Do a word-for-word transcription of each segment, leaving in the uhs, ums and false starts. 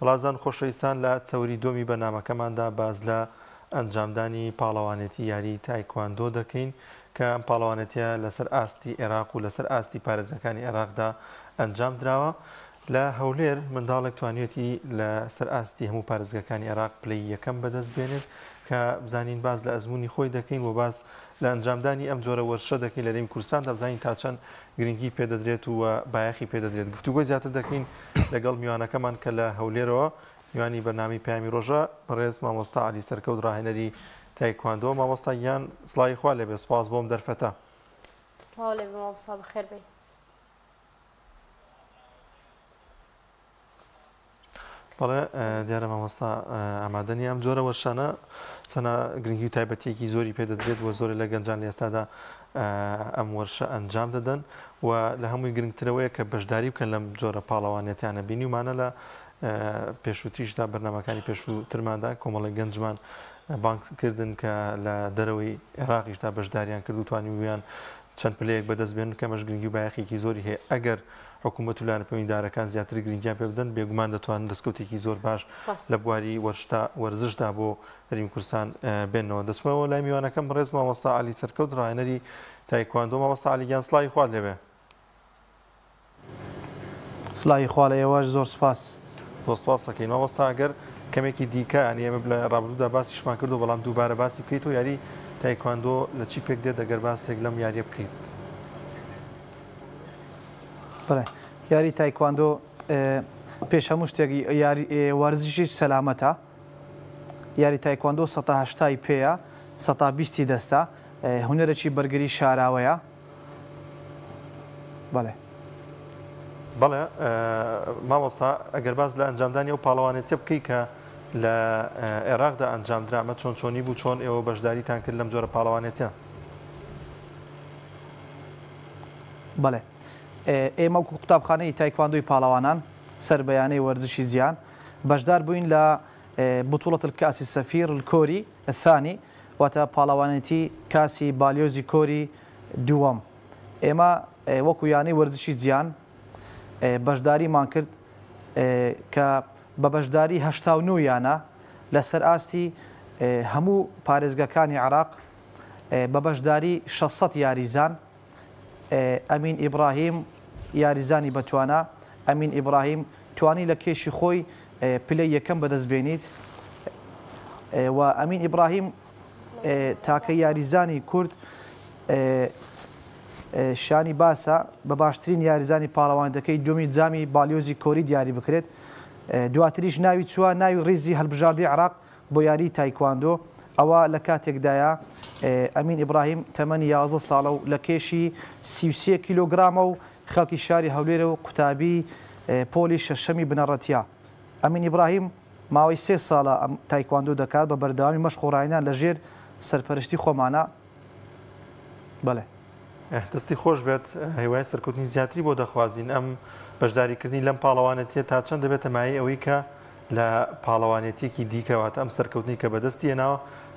بەڵازان خۆشەویستان لە تەوری دۆمی بەنامەکەماندا باز لە ئەنجامدانی پاڵەوانێتی یاری تایکواندۆ دەکەین کە ئەم پاڵەوانێتیە لەسەر ئاستی عێراق و لەسەر ئاستی پارێزەکانی عێراقدا ئەنجام دراوە. لە هەولێر منداڵێک توانێتی لەسەر ئاستی هەموو پارێزگەکانی عێراق پلەی یەکەم بەدەست بێنێت کە بزانین باز لە ئەزمموی خۆی دەکەین و باز لە ئەنجامدانی ئەم جۆرە وەرشە دەکەین لەریم کورسان دەبزانین تا چەند گرنگی پێدەدرێت و بایەخی پێدەدرێت. گفتوگۆی زیاتر دەکەین لەگەڵ میوانەکەمان کە لە هەولێرەوە میوانی بەنامی پامی ڕۆژە بەڕێز مامۆستا علی سەرکەوت ڕاهێنەری تایکواندۆ. مامۆستا یان سڵی خوا لێبێ، سپاس بۆم دەرفەتە. سڵاو لێبێ مامۆستا، بەخێر بێی. بەڵێ دیارە مامۆستا ئامادەنی ئەم جۆرە وەرشانە چەنە گرنگی و تایبەتێکی زۆری پێدەدرێت و زۆری لە گەنجان لە ئێستادا ئەم وەرشە ئەنجام دەدەن و لە هەمووی گرنگترەوەیە کە بەشداری بکەن لەم جۆرە پاڵەوانێتیانە بینی ومانە لە پێشوتیشدا بەرنامەکانی پێشووترماندا کۆمەڵی گەنجمان بانککردن کە لە دەرەوەی عێراقیشدا بەشداریان کرد و توانی ویان چەند پلەیەک بەدەست بێن کەمەش گرنگی و بایەخێکی زۆری هەیە. ئەگەر حکوومەت و لایەن پەیوەنددارەکان زیاتر گرنگیان پێ بدەن بێگومان دەتوانن دەستکەوتێکی زۆر باش لە بواری وەرزشدا بۆ هەریم کورسان بێنەوە. دەچمەوە لای میوانەکەم بەڕێز مامۆستا علی سەرکەوت ڕاهێنەری تایکواندۆ. مامۆستا علیگیان سڵاوی خوارد لێبێ. سڵاوی خوا لە ئێوەش زۆر سپاس. زۆر سپاس دەکەین مامۆستا. ئەگەر کەمێکی دیکە یانی ئێمە لە ڕابردوودا باسیشمان کرد و بەڵام دووبارە باسی بکەیت و یاری تایکواندۆ لە چی پێک دێت ئەگەر باسێک لەم یاریە بکەیت. یاری تایکواندۆ پێش هەموو شتێک وەرزشی سەلامەتە. یاری تایکواندۆ سەد و هەشتای پێیە، سەد و بیستی دەستە، هونەرێکی بەرگری شاراوەیە. بەڵێ بەڵێ مامۆستا، ئەگەر باز لە ئەنجامدانی ئەو پاڵەوانێتیە بکەی کە لە عێراقدا ئەنجام درامە چۆن چۆنی بوو، چۆن ئێوە بەشداریتان کرد لەم جۆرە پاڵەوانێتیە. بەڵێ ئێمە وەکو قوتابخانەی تایکواندۆی پاڵەوانان سەر بەیانەی وەرزشی زیان بەشدار بووین لە بطوڵەت کاسی سەفیر کۆری ثانی، واتە پاڵەوانێتی کاسی بالیۆزی کۆری دووەم. ئێمە وەکو یانەی وەرزشی زیان بەشداریمان کرد کە بە بەشداری هەشتا و نۆ یانە لەسەر ئاستی هەموو پارێزگەکانی عراق بە بەشداری شەش سەد یاریزان، ئەمین ئیبراهیم یاریزانی بەتوانە. ئەمین ئیبراهیم توانی لە کێشی خۆی پلەی یەکەم بەدەستبێنیت و ئەمین ئیبراهیم تاکە یاریزانی کورد شانی باسە بە باشترین یاریزانی پاڵەوانەکەی دومی جامی بالیۆزی کۆری دیاری بکرێت. دواتریش ناوی چووە ناوی ڕیزی هەڵبژاردی عراق بۆ یاری تایکواندۆ. ئەوە لە کاتێکدایە ئەمین ئیبراهیم تەمەنی یازدە ساڵە و لە کێشی سی و سێ کیلۆگرامە و خەڵکی شاری هەولێرە و قوتابی پۆلی شەشەمی بنەڕەتیا. ئەمین ئیبراهیم ماوەی سێ ساڵە تایکواندۆ دەکات بە بەردەوامی مەشق و ڕاهێنان لەژێر سەرپەرشتی خۆمانە. بەڵێ دەستی خۆش بێت. هیوای سەرکەوتنی زیاتری بۆ دەخوازین. ئەم بەشداریکردنی لەم پاڵەوانەتیە تا چەند دەبێتە مایەی ئەوەی کە لە پاڵەوانێتێکی دیکەواتە ئەم سەرکەوتنی کە بەدەستی هێناوە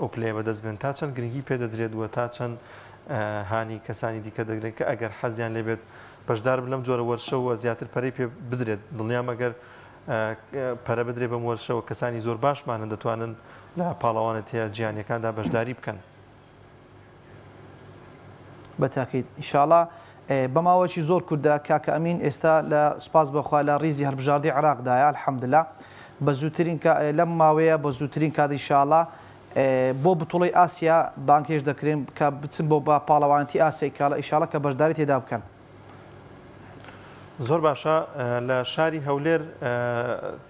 ئەو پلەیە بەدەست بێن تا چەند گرنگی پێدەدرێت و تا چەند هانی کەسانی دیکە دەگرێت کە ئەگەر حەزیان لێبێت بەشدار بن لەم جۆرە وەرشە و زیاتر پەرەی پێ بدرێت. دڵنیام ئەگەر پەرە بدرێت بەم وەرشەوە کەسانی زۆر باشمانن دەتوانن لە پاڵەوانێتیە جیهانیەکاندا بەشداری بکەن. بە تاکید ئینشاڵڵا. بە ماوەیەکی زۆر کووردا کاکە ئەمین ئێستا لە سوپاس بەخوا لە ڕیزی هەڵبژاردی عێراقدایە، ئەلحەمدولیڵە بە زووترین لەم ماوەیە بە زووترین کاتی ئینشاڵڵا بو بطوله آسیا بانکش دکریم که بتن بو با پالوانتی آسیا کالا انشالله که بچداری تداب کن. زور باشه لشاری هولر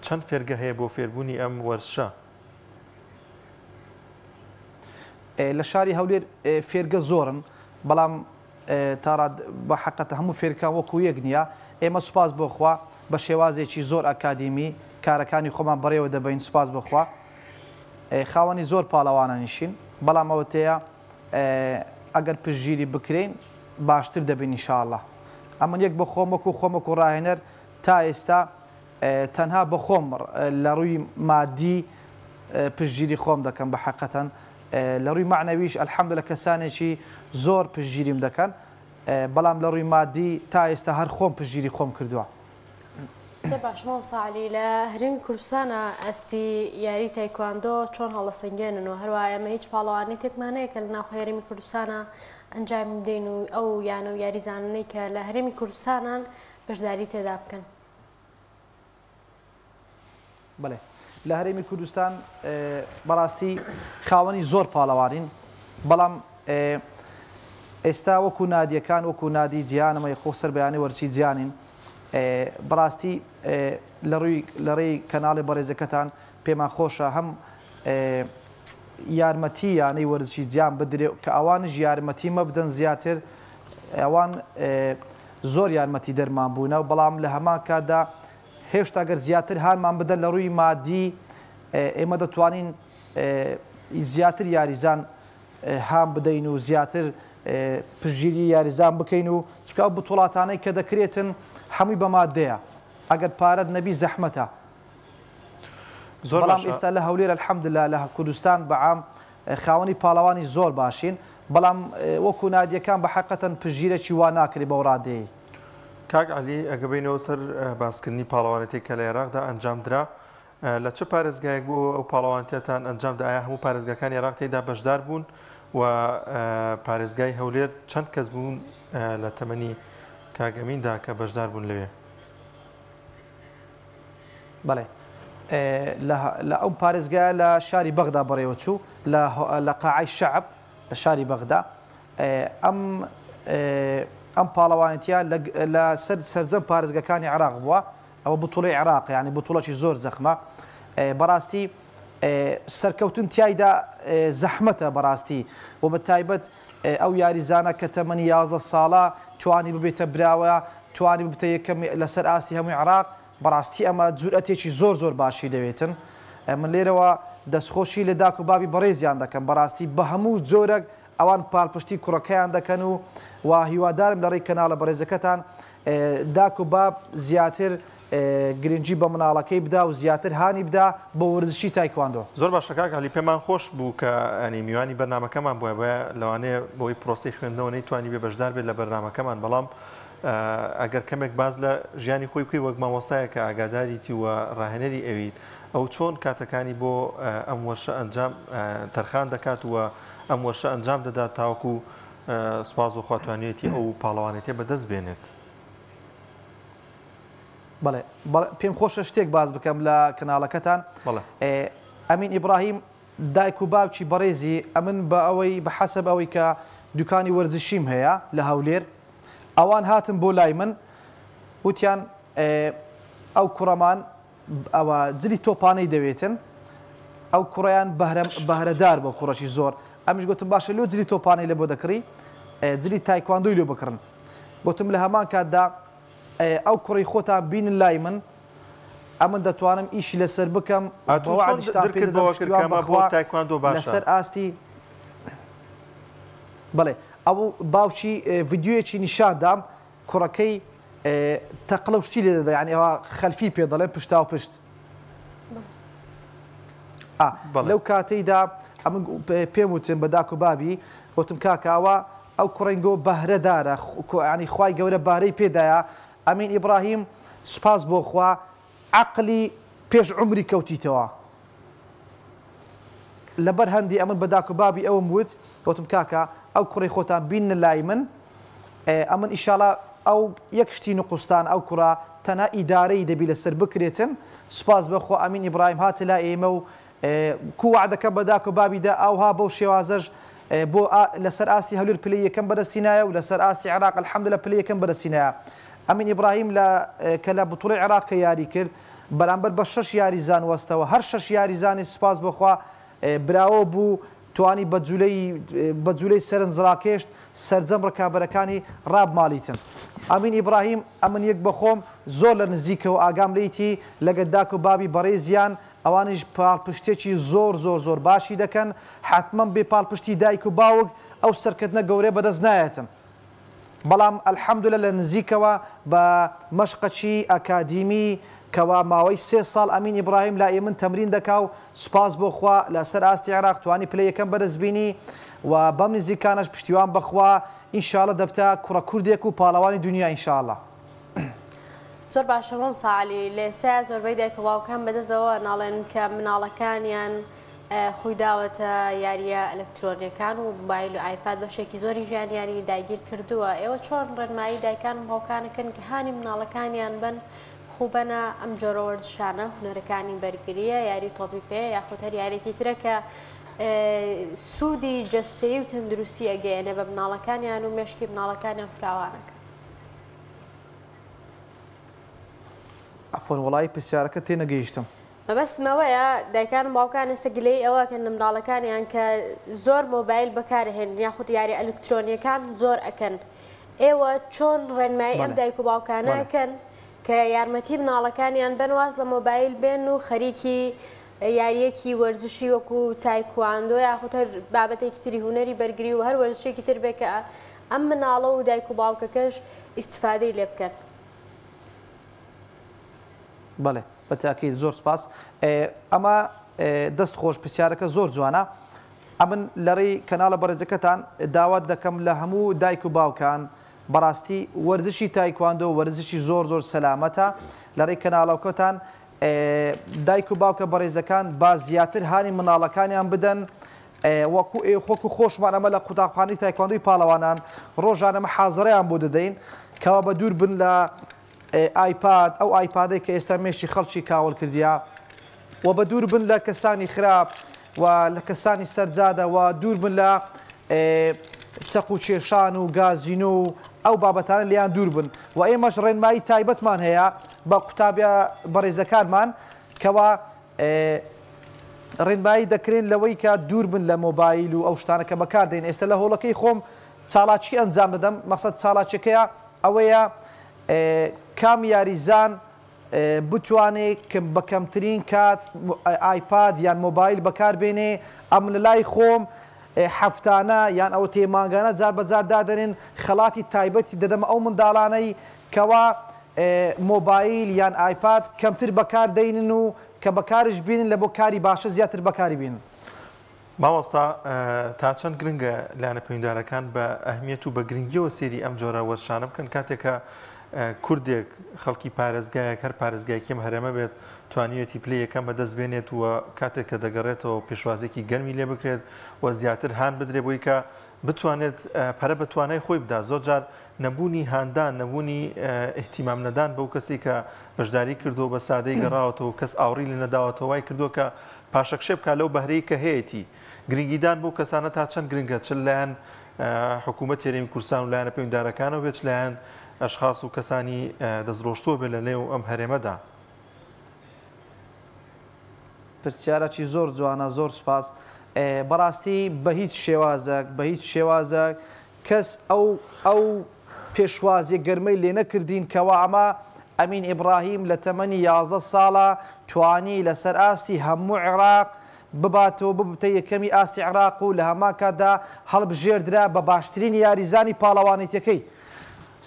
چند فرقه بو فربونی ام ورشا. لشاری هولر فرقه زورن بلام تارد با حقت همون فرقه و کویگنیا اما سپاس بخوا با شوازی چی زور اکادمی کارکانی خوام برای و دباین سپاس بخوا. خوانی زور پالوانان نشین بلام اوتیا اگر پشگیری بکرین باشتر دبین انشالله. اما یک بخوام و کوخوام و راهنر تا استا تنها بخوام لروی مادی پشگیری خوام دکن با حقتن لروی معنویش الحمدلله کسانی چی زور پشگیریم دکن بلام لروی مادی تا استا هر خوام پشگیری خوام کردوه. تبع شما مساعی لهرم کورسانا استی یاری تایکواندو چون حالا سنجینن و هر وای میچ پالوانی تکمانه کل ناخیریم کورسانا انجام دینو او یعنی یاری زنانی که لهرم کورسانا بچداری تداب کن. بله لهرم کردستان براستی خوانی زور پالوانین بلام استاو کنادی کان و کنادی جیان ما یخوسر بیانی ورشی جیانین. براستی لری لری کانال برزکتان پیمان خوشه هم یارمتی یعنی ورزشی جیان بدری که آوان یارمتی مبدن زیاتر آوان زور یارمتی درمان بوده و بلام لهمان کادا هشت اگر زیاتر هر من بدن لری مادی امدا توانین زیاتر یاریزان هم بدینو زیاتر پجیری یاریزان بکنو چون آب بطولاتانه که دکریتن حمی با ماده اگر پارد نبی زحمته. بلام استاله هولیر الحمدلله له کردستان بعام خوانی پالوانی زور باشین بلام وکنادی کان به حقیقتن پجیره چی واناکری باورادی. کاج علی اگر بین اوسر باسکنی پالوانتی کلیراق دا انجام درا لطفا پارسگاه او پالوانتیتان انجام دا همو پارسگاه کانی راقتی دا بچدار بون و پارسگاه هولیر چند کس بون لاتمنی کاغمین داکا بچدار بون لیه. بله لا ام پارسگاه لا شاری بغداد برای وتو لا لا قاعی شعب شاری بغداد ام ام پالوانتیا لا سر سرزم پارسگاه کانی عراق بوا او بطوله عراق یعنی بطوله چی زور زخمه براستی سرکوتن تیایدا زحمته براستی و بتایبت او یاری زانه کتمنی یازده ساله توانی ببیت براوا توانی ببیت یکم لسر آستی همی عراق براستی اما جرأتی چی زور زور باشی دویتن من لیروا دستخوشی لداکو بابی برزیان دکن براستی به همو زورگ آوان پالپشتی کرکیان دکنو و هیوادارم لری کانال برزکتان داکو باب زیاتر گرینجی با منالکی بدا و زیاتر هانی بدا با ورزشی تایکواندو. زور باشه که علی پیمان خوش بود که یعنی میانی برنامه کمان بود و لعنه بای پروسی خندهونی توانی به بچدار بله برنامه کمان بلام اگر کمک باز ل جانی خوب کی وقت موسای که عقداری تی و راهنری ایوید او چون کاتکانی با امورش انجام ترخان دکات و امورش انجام داد تا کو سپاس و خواتوانیتی او پالوانیتی بدست بیند. بله پیم خوش اشتیک باز بکنم ل کانال کتان. بله. امین ابراهیم دایکو باوچی برزی امن با اوی به حسب اوی که دکانی ورزشیم هیا لهولیر. آوان هاتن بولای من وقتیان او کرمان او زلی توپانی دویتن او کریان بهره بهره دار با کراشی زور. امش گفتم باشه لود زلی توپانی لبودکری زلی تایکواندوی لبکرن. گفتم لهمان که دا او کری خودم بین لایمن، اما دتوانم ایشی لسر بکم. اتوان درک باکر که ما بود تایکواندو باشه. لسر آستی. بله. او باوشی ویدیوی چی نشان دام کرکی تقلوشتی لذا یعنی ها خلفی پیدالن پشت او پشت. آه. لوکاتی دا اما پیمودم بداکو بابی وقتم کاک او او کرینگو بهره داره یعنی خوای جوره بهره پیدایا. امین ابراهیم سپاس بخوا عقلی پیش عمری کوتی تو. لبر هندی امن بداکو بابی او مود وقتم کاک او کره خودم بین لایمن، اما انشالله او یکشتی نقصان او کره تنها اداره دبیل سر بکریتن سپاس بخو امین ابراهیم هات لایم و کو عادەکە بەداکۆ بابی دا ئاوها بەو شێوازەش بۆ لەسەر ئاسی هەولێر پلەی یەکەم بەدەستینایە و لەسەر ئاسی عێراق ئەلحەمدوللە پلەی یەکەم بەدەستینایە. ئەمین ئیبراهیم کە لە بطوڵەی عێراق یاری کرد بەرامبەر بە شەش یاریزان وەستەوە، هەر شەش یاریزانی سوپاس بەخوا براوە بوو، توانی بە جوولەی سەرنج ڕاکێشت، سەرجەم ڕکابەرەکانی ڕابماڵیتن. ئەمین ئیبراهیم ئەمن یەک بەخۆم زۆر لە نزیکەوە ئاگام لەیتی لەگەت داک و بابی بەڕێزیان ئەوانش پاڵپشتێکی زۆر زۆر زۆر باشی دەکەن، حتمەن بێ پاڵپشتی دایک و باوک ئەو سەرکردنە گەورەی بەدەست نایەتن. بەڵام ئەلحەمدوللە لە نزیکەوە بە مەشقەچی ئەکادیمی کەوا ماوەی سێ ساڵ ئەمین ئیبراهیم لا ئێمن تەمرین دەکا و سوپاس بۆخوا لەسەر ئاستی عێراق توانی پلەی یەکەم بەدەستبینی و بەم نزیکانەش پشتیوان بەخوا ئینشاڵڵە دەبتە کوڕە کوردێک و پاڵەوانی دنیا ئینشاڵڵە. زۆر باشە مام ساعلی لێسا زۆربەی دایک و باوکان بەدەستەوە ناڵێن کە مناڵەکانیان خۆی داوەتە یاریە ئەلەکترۆنیەکان و موبایل و ئایپاد بەشێکی زۆری ژیانیانی داگیر کردووە. ئێوە چۆن ڕێنمایی دایکان و باوکانەکەن کە هانی مناڵەکانیان بن خوبەنە ئەم جۆرە وەرزشانە هونەرەکانی بەرگریە، یاری تۆپی پێ یاخود هەر یاریەکی ترە کە سوودی جەستەیی و تەندروستی ئەگەیەنە بە مناڵەکانیان و مێشکی مناڵەکانیان فراوانەکە. ئەفۆن وڵای پرسیارەکە تێنەگەیشتم. مەبەستمەوەیە دایکان و باوکانە سەگلەی ئەوە کە مناڵەکانیان کە زۆر مۆبایل بەکارهێنن یاخود یاری ئەلکترۆنیەکان زۆر ئەکەن. ئێوە چۆن ڕێنمایی ئەم دایک و باوکانەکەن کە یارمەتی مناڵەکانیان بنواز لە مۆبایل بێن و خەریکی یاریەکی وەرزشی وەکو تایکواندۆ یاخود هەر بابەتێکی تری هوەری بەرگری و هەر وەرزشێکی تر بێ کە ئەم مناڵە و دایک و باوکەکەش ئیسفادەی لێ بکەن. بەڵێ بەتاکەی زۆر سپاس. ئەمە دەستخۆش پرسیارەکە زۆر جوانە. ئەمن لەڕێی کەناڵە بەڕێزەکەتان داوات دەکەم لە هەموو دایک و باوکان بەڕاستی وەرزشی تایکواندۆ وەرزشی زۆر زۆر سەلامەتە. لەڕێی کەناڵەکەتان دایک و باوکە بەڕێزەکان با زیاتر هانی مناڵەکانیان بدەن، وەکو خۆک و خۆشمان ئەمە لە قوتابخانەی تایکواندۆی پاڵەوانان ڕۆژانەمە حازڕەیان بۆ دەدەین کەوا بە دوور بن لە ئایپاد ئەو ئایپادەی کە ئێستا مێشی خەڵکی کاوەڵ کردیا و بە دوور بن لە کەسانی خراپ و لە کەسانی سەرجادا و دوور بن لە چەق و کێشان و گازینۆ و ئەو بابەتانە لیان دوور بن. و ئێمەش ڕێنمایی تایبەتمان هەیە بە قوتابە بەڕێزەکانمان کەوا ڕێنمایی دەکرێن لەوەی کە دوور بن لە مۆبایل و ئەو شتانەکە بەکاردێن. ئێستا لە هۆڵەکەی خۆم چاڵاکی ئەنجام دەدەم. مەقسەد چاڵاکیەکەیە ئەوەیە کام یاریزان بتوانێت بە کەمترین کات ئایپاد یان مۆبایل بەکاربێنێ. ئەم لە لای خۆم حفتانە یان ئەو تێمانگانە جار بەجار دادەنێن خەڵاتی تایبەتی دەدەمە ئەو منداڵانەی کەوا مۆبایل یان ئایپاد کەمتر بەکار دەینن و کە بەکارش بینن لە بۆ کاری باشە زیاتر بەکاری بینن. مامۆستا تا چەند گرنگە لاەنە پەیوەنددارەکان بە ئەهمیەت و بە گرنگیەوە سێری ئەم جۆرە وەرزشانە بکەن کاتێکە کوردێک خەڵکی پارێزگایەک هەر پارێزگایەکیم هەرێمە بێت توانیەتی پلەی یەکەم بەدەست بێنێت وە کاتێک کە دەگەڕێتەوە پێشوازێکی گەرمی لێ بکرێت و زیاتر هاان بدرێ بۆی کە بتوانێت پەرە بە توانای خۆی بدا. زۆر جار نەبوونی هاندان نەبوونی ئەحتیمام نەدان بەو کەسی کە بەشداری کردو بە سادەی گەڕاوەوە کەس ئاوری لە نەداوەوە وای کردوکە پاشەکشێ بکە لەو بەهرەی کە هەیەی گرنگیدان بۆ کەسانە تا چەند گرنگە چ لایەن حکوومەت تێرەمی کوردستان و لایەنە پەیوەنددارەکانەوە بێت لایەن ئەشخاص و کەسانی دەستڕۆشتوە بێ لە نێو ئەم هەرێمەدا. پرسیارەکی زۆر جوانە زۆر سپاس. بەڕاستی بە هیچ شێوازەک بە هیچ شێوازەک کەس ئەو ئەو پێشوازی گەرمەی لێ نەکردین کەوا ئەمە ئەمین ئیبراهیم لە تەمەنی یازدە ساڵە توانی لەسەر ئاستی هەموو عێراق بباتەوە ببتە یەکەمی ئاستی عێراق و لە هەماکەدا هەڵبژێردرا بە باشترین یاریزانی پاڵەوانێتەکەی.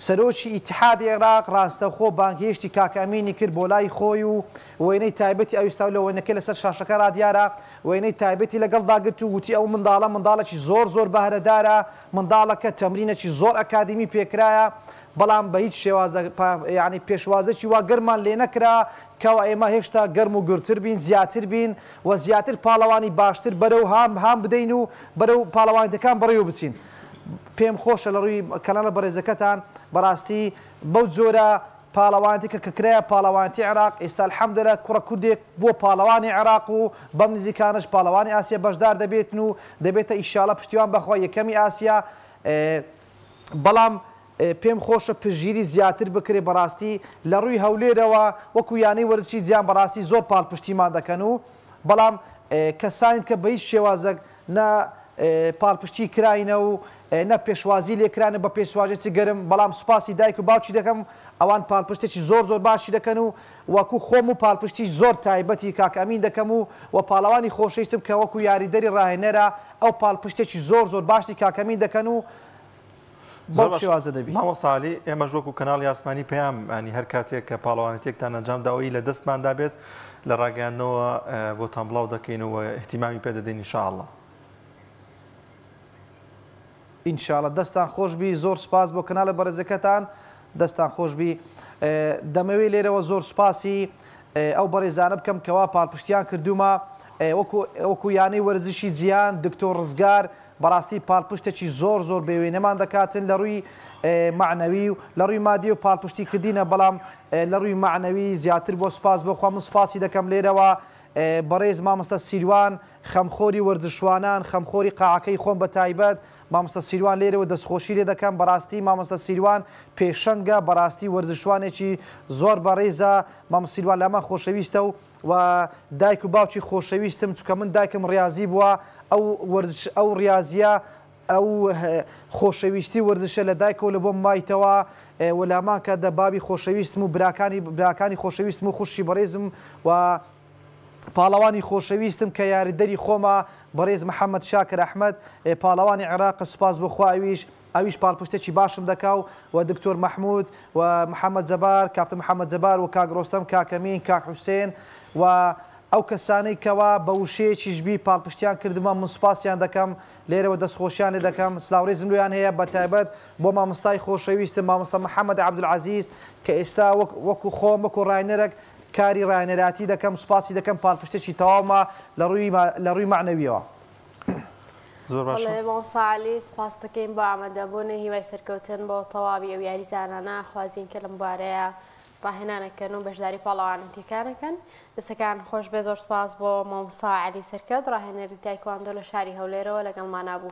سەرۆکی ئیتحادی عێراق ڕاستەخۆ بانگهێشتی کاکە ئەمینی کرد بۆ لای خۆی و وێنەی تایبەتی ئەویستا لە وێنەکەی لەسەر شاشەکە ڕادیارە وێنەی تایبەتی لەگەڵداگرت و وتی ئەو منداڵە منداڵێکی زۆر زۆر بەهرەدارە، منداڵەکە تەمرینەکی زۆر ئەکادمی پێکرایە، بەڵام بە هیچ شێوازە یعنی پێشوازەی وا گەرمان لێ نەکرا کەوا ئێمە هێشتا گەرم و گرتر بین زیاتر بین و زیاتر پاڵەوانی باشتر بەرەو هام هام بدەین و بەرەو پاڵەوانەکان بڕێوە بچین. پێم خۆشە لە ڕووی کەناڵە بەڕێزەکەتان بەڕاستی بەو جۆرە پاڵەوانی دیکە کە کرایە پاڵەوانی عێراق ئێستا الحەمدوللە کوڕە کوردێک بۆ پاڵەوانی عێراق و بەم نزیکانش پاڵەوانی ئاسیا بەشدار دەبێتن و دەبێتە ئینشاءڵڵە پشتیوان بەخوا یەکەمی ئاسیا. بەڵام پێم خۆشە پشتگیری زیاتر بکرێ بەڕاستی لە ڕووی هەولێرەوە وەکو یانەی وەرزشی زیان بەڕاستی زۆر پاڵ پشتیمان دەکەن و بەڵام کەسانیت کە بە هیچ شێوازەک نە پاڵپشتی کراینە و نە پێشوازی لێکرانە بە پێشواژێکی گەرم. بەڵام سوپاسی دایک و باوکی دەکەم ئەوان پاڵپشتێکی زۆر زۆر باشی دەکەن و وەکو خۆم و پاڵپشتی زۆر تایبەتی کاک ئەمین دەکەم و وە پاڵەوانی خۆشەویستم کە وەکو یاریدەری ڕاهێنەرە ئەو پاڵپشتێکی زۆر زۆر باشی کاک ئەمین دەکەن و بەو شێوازە دەبی. ماوەساڵی ئێمەش وەکو کەناڵی ئاسمانی پێیام ئانی هەر کاتێک کە پاڵەوانەتێکتان ئەنجام داوەی لە دەستماندابێت لە ڕاگەیاندنەوە بۆتان بڵاو دەکەین و احتیمامی پێدەدەین ئینشاءڵڵە. ئینشاءڵڵە دەستان خۆشبی. زۆر سپاس بۆ کەناڵە بەرزەکەتان. دەستان خۆشبی. دەمەوێت لێرەوە زۆر سپاسی ئەو بەڕێزانە بکەم کەوا پاڵپشتیان کردوومە وەکو یانەی وەرزشی جیان دکتۆر ڕزگار بەڕاستی پاڵپشتێکی زۆر زۆر بێوێنەمان دەکاتن لە ڕووی معنەوی و لە ڕووی مادی و پاڵپشتی کردینە. بەڵام لە ڕووی معنەوی زیاتر بۆ سپاس بخوا من سپاسی دەکەم لێرەوە بەڕێز مامۆستا سیروان خەمخۆری وەرزشوانان خەمخۆری قاعەکەی خۆم بە تایبەت. مامۆستا سیروان لێرەوە دەستخۆشی لێ دەکەم. بەڕاستی مامۆستا سیروان پێشەنگە بەڕاستی وەرزشوانێکی زۆر بەڕێزە. مامۆستا سیروان لەمە خۆشەویستە و و دایک و باوکی خۆشەویستم چونکە من دایکم ڕیازی بووە. ئەو ڕیازیە ئەو خۆشەویستی وەرزشە لە دایکەوە لە بۆم مایتەوە وەلامان کە دە بابی خۆشەویستم و براکانی خۆشەویستم و خوشی بەڕێزم و پاڵەوانی خۆشەویستم کە یاریدەری خۆمە بەڕێز محەممەد شاکر ئەحمەد پاڵەوانی عێراق. سوپاس بخواویش ئەویش پاڵپشتێکی باشم دەکاو و دکتۆر مەحموود و محەممەد جەبار کاپتن محەممەد جەبار و کاک ڕۆستەم کاکەمین کاک حوسێن و ئەو کەسانەی کەوا بە وشەیەکی ژبی پاڵپشتیان کردمە من سوپاسیان دەکەم لێرەوە دەستخۆشیان لێ دەکەم. سلااوڕێزم لویان هەیە بە تایبەت بۆ مامۆستای خۆشەویستم مامۆستا محەممەد عەبدولعەزیز کە ئێستا وەکو خۆم وەکو ڕاهێنەرێک کاری ڕاهێنەراتی دەکەم. سوپاسی دەکەم پاڵپشتێکی تەواومە لە ڕووی معنەویەوە. زۆر باش مامۆستا عەلی سوپاس دەکەین بۆ ئامادەبوونە هیوای سەرکەوتن بۆ تەواوی ئەو یاریزانانە. خوازین کە لەم بارەیە ڕاهێنانەکەن و بەشداری پاڵەوانەتیەکانەکەن. دەسەکان خۆش بێ. زۆر سپاس بۆ مامۆستا عەلی سەرکەوت ڕاهێنەری دایکەوەندۆ لە شاری هەولێرەوە لەگەڵمان بوو.